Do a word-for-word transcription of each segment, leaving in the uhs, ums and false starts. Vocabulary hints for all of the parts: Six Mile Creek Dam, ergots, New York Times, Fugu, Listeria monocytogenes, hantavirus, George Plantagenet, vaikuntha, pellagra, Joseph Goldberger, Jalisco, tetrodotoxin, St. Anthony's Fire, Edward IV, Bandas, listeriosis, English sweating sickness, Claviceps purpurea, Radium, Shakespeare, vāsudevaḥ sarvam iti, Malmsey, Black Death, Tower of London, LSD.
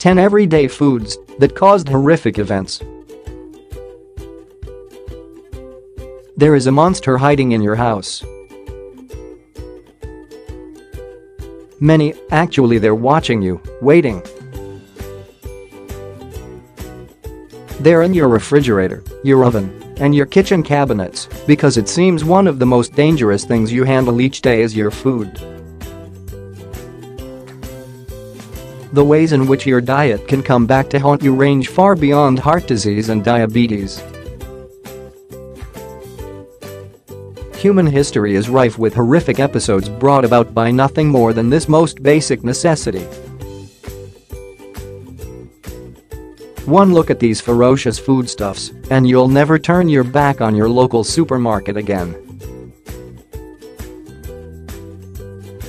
ten everyday foods that caused horrific events. There is a monster hiding in your house. Many, actually they're watching you, waiting. They're in your refrigerator, your oven, and your kitchen cabinets, because it seems one of the most dangerous things you handle each day is your food. The ways in which your diet can come back to haunt you range far beyond heart disease and diabetes. Human history is rife with horrific episodes brought about by nothing more than this most basic necessity. One look at these ferocious foodstuffs, and you'll never turn your back on your local supermarket again.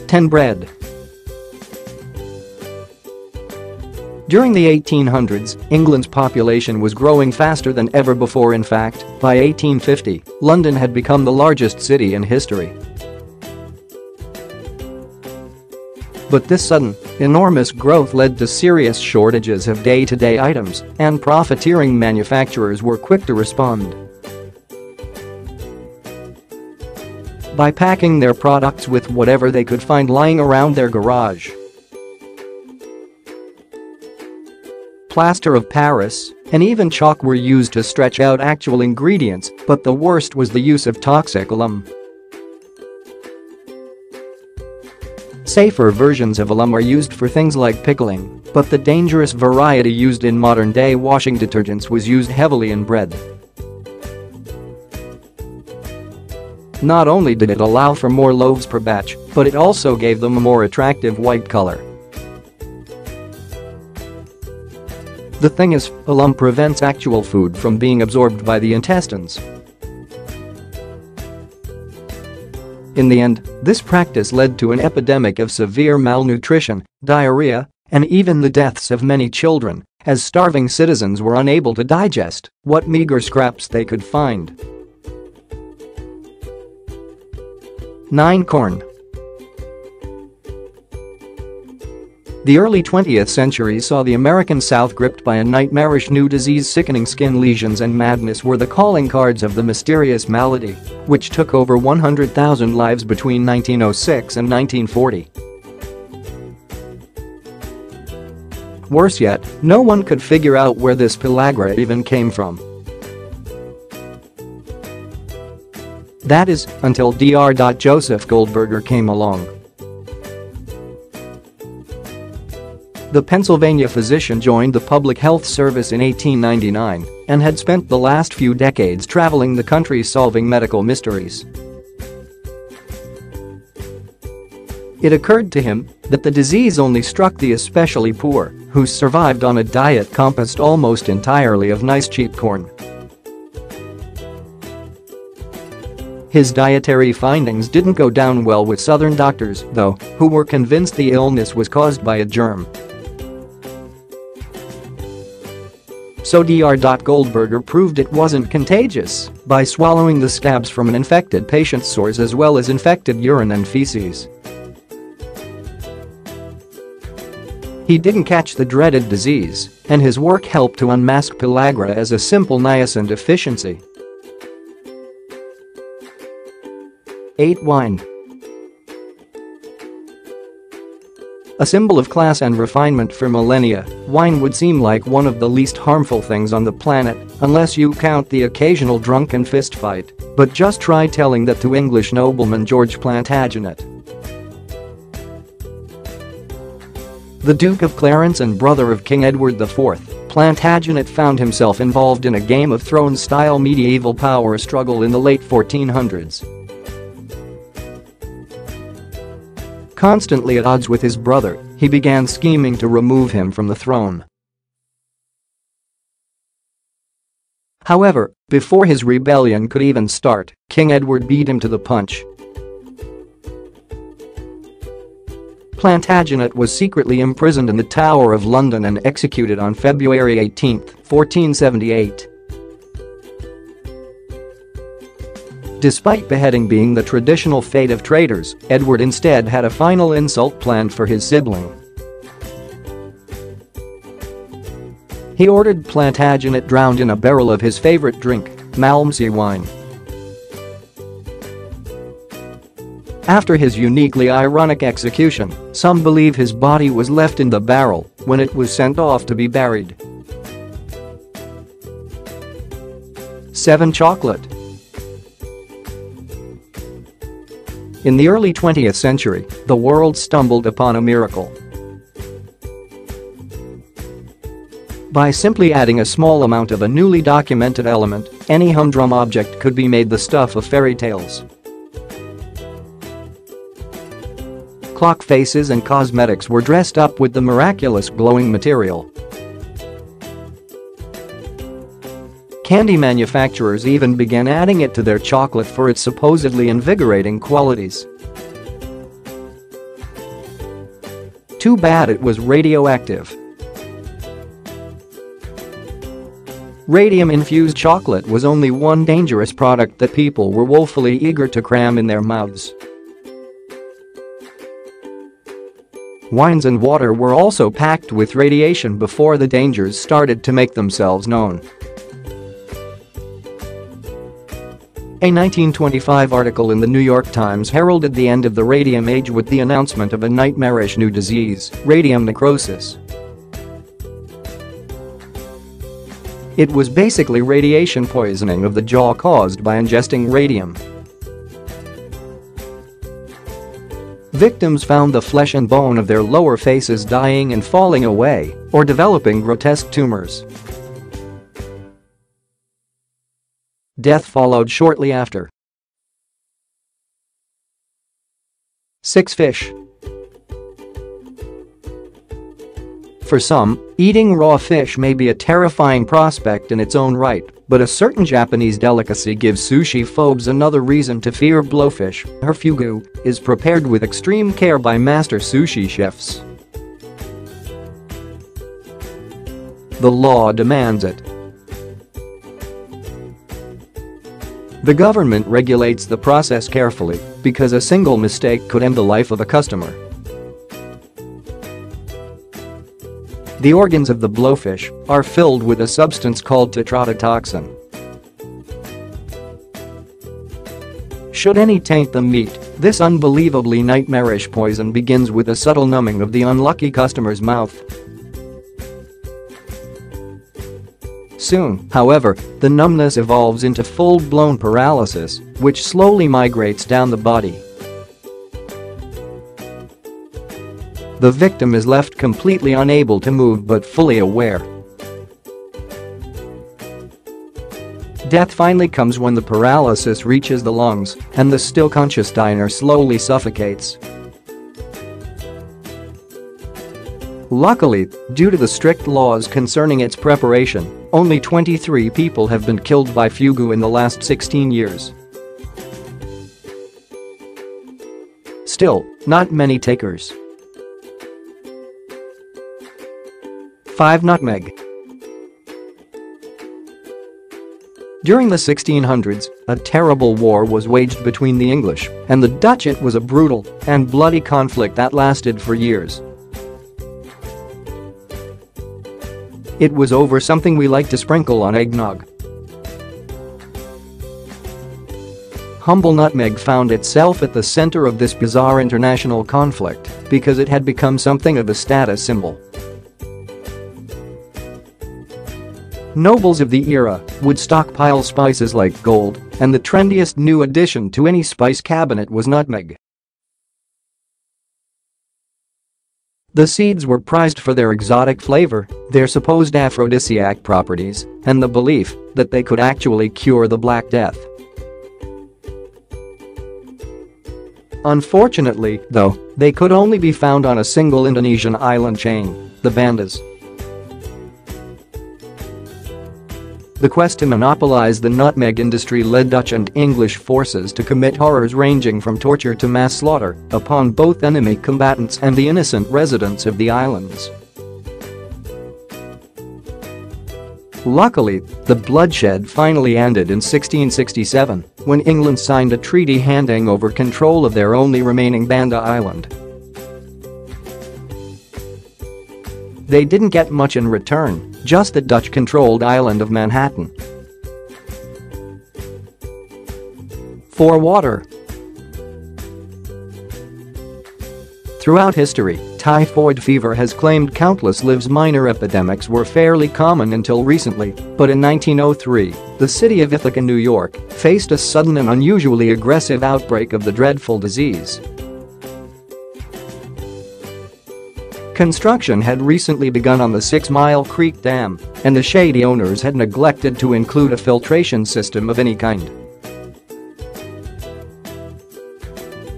ten Bread. During the eighteen hundreds, England's population was growing faster than ever before. In fact, by eighteen fifty, London had become the largest city in history. But this sudden, enormous growth led to serious shortages of day-to-day items, and profiteering manufacturers were quick to respond by packing their products with whatever they could find lying around their garage. Plaster of Paris, and even chalk were used to stretch out actual ingredients, but the worst was the use of toxic alum. Safer versions of alum are used for things like pickling, but the dangerous variety used in modern-day washing detergents was used heavily in bread. Not only did it allow for more loaves per batch, but it also gave them a more attractive white color. The thing is, alum prevents actual food from being absorbed by the intestines. In the end, this practice led to an epidemic of severe malnutrition, diarrhea, and even the deaths of many children, as starving citizens were unable to digest what meager scraps they could find. nine Corn. The early twentieth century saw the American South gripped by a nightmarish new disease. Sickening skin lesions and madness were the calling cards of the mysterious malady, which took over one hundred thousand lives between nineteen oh six and nineteen forty. Worse yet, no one could figure out where this pellagra even came from. That is, until Doctor Joseph Goldberger came along. The Pennsylvania physician joined the Public Health Service in eighteen ninety-nine and had spent the last few decades traveling the country solving medical mysteries. It occurred to him that the disease only struck the especially poor, who survived on a diet composed almost entirely of nice cheap corn. His dietary findings didn't go down well with Southern doctors, though, who were convinced the illness was caused by a germ. So Doctor Goldberger proved it wasn't contagious by swallowing the scabs from an infected patient's sores as well as infected urine and feces. He didn't catch the dreaded disease, and his work helped to unmask pellagra as a simple niacin deficiency. eight Wine. A symbol of class and refinement for millennia, wine would seem like one of the least harmful things on the planet, unless you count the occasional drunken fistfight, but just try telling that to English nobleman George Plantagenet. The Duke of Clarence and brother of King Edward the fourth, Plantagenet found himself involved in a Game of Thrones-style medieval power struggle in the late fourteen hundreds. Constantly at odds with his brother, he began scheming to remove him from the throne. However, before his rebellion could even start, King Edward beat him to the punch. Plantagenet was secretly imprisoned in the Tower of London and executed on February eighteenth, fourteen seventy-eight. Despite beheading being the traditional fate of traitors, Edward instead had a final insult planned for his sibling. He ordered Plantagenet drowned in a barrel of his favorite drink, Malmsey wine. After his uniquely ironic execution, some believe his body was left in the barrel when it was sent off to be buried. seven Chocolate. In the early twentieth century, the world stumbled upon a miracle. By simply adding a small amount of a newly documented element, any humdrum object could be made the stuff of fairy tales. Clock faces and cosmetics were dressed up with the miraculous glowing material. Candy manufacturers even began adding it to their chocolate for its supposedly invigorating qualities. Too bad it was radioactive. Radium-infused chocolate was only one dangerous product that people were woefully eager to cram in their mouths. Wines and water were also packed with radiation before the dangers started to make themselves known. A nineteen twenty-five article in the New York Times heralded the end of the radium age with the announcement of a nightmarish new disease, radium necrosis. It was basically radiation poisoning of the jaw caused by ingesting radium. Victims found the flesh and bone of their lower faces dying and falling away, or developing grotesque tumors. Death followed shortly after. six Fish. For some, eating raw fish may be a terrifying prospect in its own right, but a certain Japanese delicacy gives sushi phobes another reason to fear blowfish. Her fugu is prepared with extreme care by master sushi chefs. The law demands it. The government regulates the process carefully because a single mistake could end the life of a customer. The organs of the blowfish are filled with a substance called tetrodotoxin. Should any taint the meat, this unbelievably nightmarish poison begins with a subtle numbing of the unlucky customer's mouth. Soon, however, the numbness evolves into full-blown paralysis, which slowly migrates down the body. The victim is left completely unable to move but fully aware. Death finally comes when the paralysis reaches the lungs, and the still-conscious diner slowly suffocates. Luckily, due to the strict laws concerning its preparation, only twenty-three people have been killed by fugu in the last sixteen years. Still, not many takers. five Nutmeg. During the sixteen hundreds, a terrible war was waged between the English and the Dutch. It was a brutal and bloody conflict that lasted for years. It was over something we like to sprinkle on eggnog. Humble nutmeg found itself at the center of this bizarre international conflict because it had become something of a status symbol. Nobles of the era would stockpile spices like gold, and the trendiest new addition to any spice cabinet was nutmeg. The seeds were prized for their exotic flavor, their supposed aphrodisiac properties, and the belief that they could actually cure the Black Death. Unfortunately, though, they could only be found on a single Indonesian island chain, the Bandas. The quest to monopolize the nutmeg industry led Dutch and English forces to commit horrors ranging from torture to mass slaughter upon both enemy combatants and the innocent residents of the islands. Luckily, the bloodshed finally ended in sixteen sixty-seven when England signed a treaty handing over control of their only remaining Banda Island. They didn't get much in return, just the Dutch-controlled island of Manhattan. four Water. Throughout history, typhoid fever has claimed countless lives. Minor epidemics were fairly common until recently, but in nineteen oh three, the city of Ithaca, New York, faced a sudden and unusually aggressive outbreak of the dreadful disease. Construction had recently begun on the Six Mile Creek Dam, and the shady owners had neglected to include a filtration system of any kind.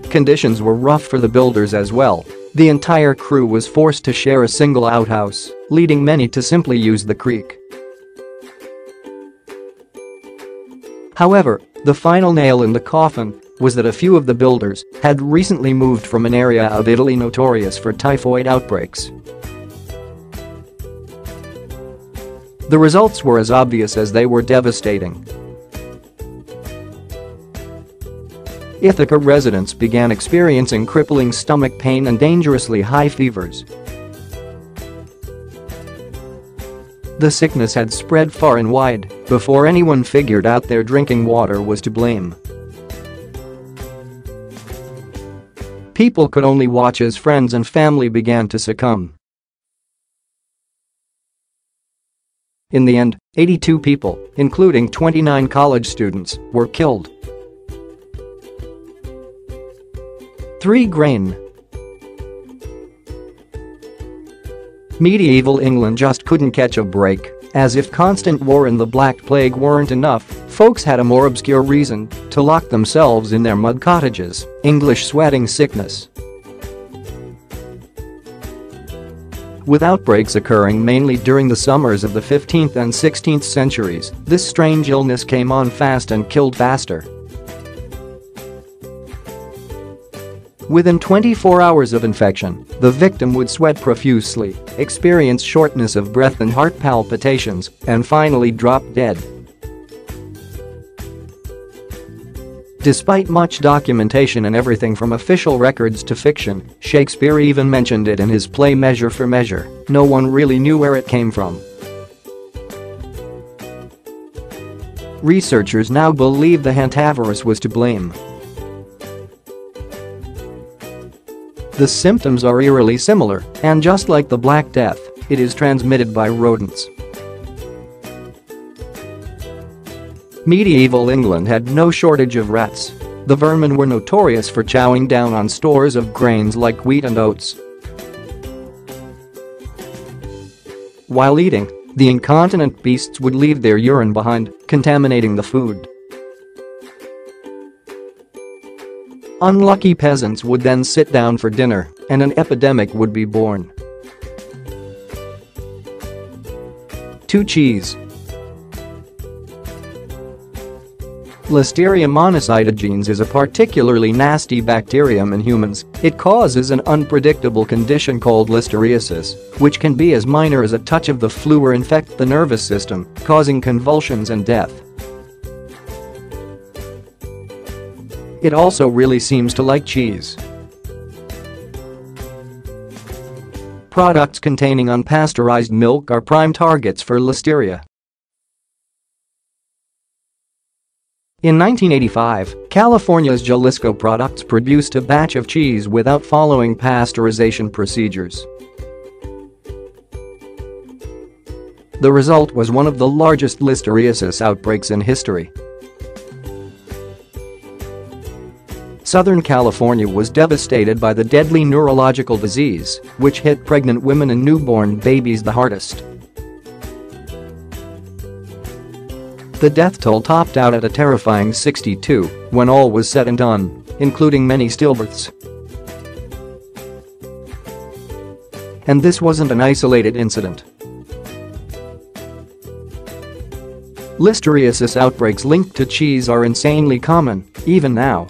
Conditions were rough for the builders as well. The entire crew was forced to share a single outhouse, leading many to simply use the creek. However, the final nail in the coffin was that a few of the builders had recently moved from an area of Italy notorious for typhoid outbreaks. The results were as obvious as they were devastating. Ithaca residents began experiencing crippling stomach pain and dangerously high fevers. The sickness had spread far and wide before anyone figured out their drinking water was to blame. People could only watch as friends and family began to succumb. In the end, eighty-two people, including twenty-nine college students, were killed. three Grain. Medieval England just couldn't catch a break. As if constant war and the Black Plague weren't enough, folks had a more obscure reason to lock themselves in their mud cottages: English sweating sickness. With outbreaks occurring mainly during the summers of the fifteenth and sixteenth centuries, this strange illness came on fast and killed faster. Within twenty-four hours of infection, the victim would sweat profusely, experience shortness of breath and heart palpitations, and finally drop dead. Despite much documentation and everything from official records to fiction, Shakespeare even mentioned it in his play Measure for Measure, no one really knew where it came from. Researchers now believe the hantavirus was to blame. The symptoms are eerily similar, and just like the Black Death, it is transmitted by rodents. Medieval England had no shortage of rats. The vermin were notorious for chowing down on stores of grains like wheat and oats. While eating, the incontinent beasts would leave their urine behind, contaminating the food. Unlucky peasants would then sit down for dinner, and an epidemic would be born. two Cheese. Listeria monocytogenes is a particularly nasty bacterium in humans. It causes an unpredictable condition called listeriosis, which can be as minor as a touch of the flu or infect the nervous system, causing convulsions and death. It also really seems to like cheese. Products containing unpasteurized milk are prime targets for listeria. In nineteen eighty-five, California's Jalisco products produced a batch of cheese without following pasteurization procedures. The result was one of the largest listeriosis outbreaks in history. Southern California was devastated by the deadly neurological disease, which hit pregnant women and newborn babies the hardest. The death toll topped out at a terrifying sixty-two when all was said and done, including many stillbirths. And this wasn't an isolated incident. Listeriosis outbreaks linked to cheese are insanely common, even now.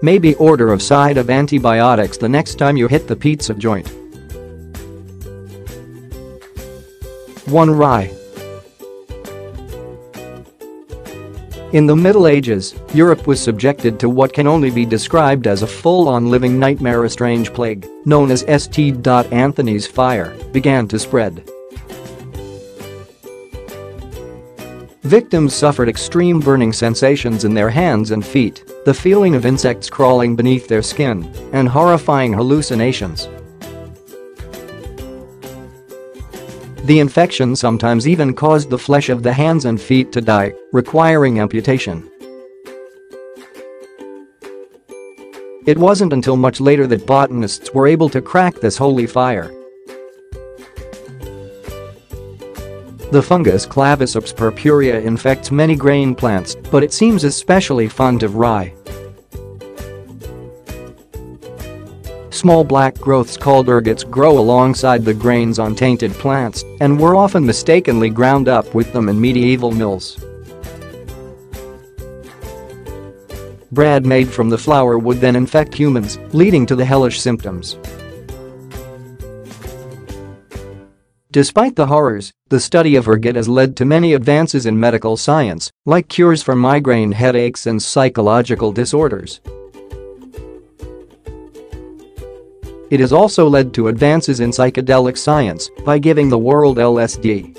Maybe order a side of antibiotics the next time you hit the pizza joint. one Rye. In the Middle Ages, Europe was subjected to what can only be described as a full-on living nightmare. A strange plague, known as Saint Anthony's Fire, began to spread. Victims suffered extreme burning sensations in their hands and feet, the feeling of insects crawling beneath their skin, and horrifying hallucinations. The infection sometimes even caused the flesh of the hands and feet to die, requiring amputation. It wasn't until much later that botanists were able to crack this holy fire. The fungus Claviceps purpurea infects many grain plants, but it seems especially fond of rye. Small black growths called ergots grow alongside the grains on tainted plants and were often mistakenly ground up with them in medieval mills. Bread made from the flour would then infect humans, leading to the hellish symptoms. Despite the horrors, the study of ergot has led to many advances in medical science, like cures for migraine headaches and psychological disorders. It has also led to advances in psychedelic science by giving the world L S D.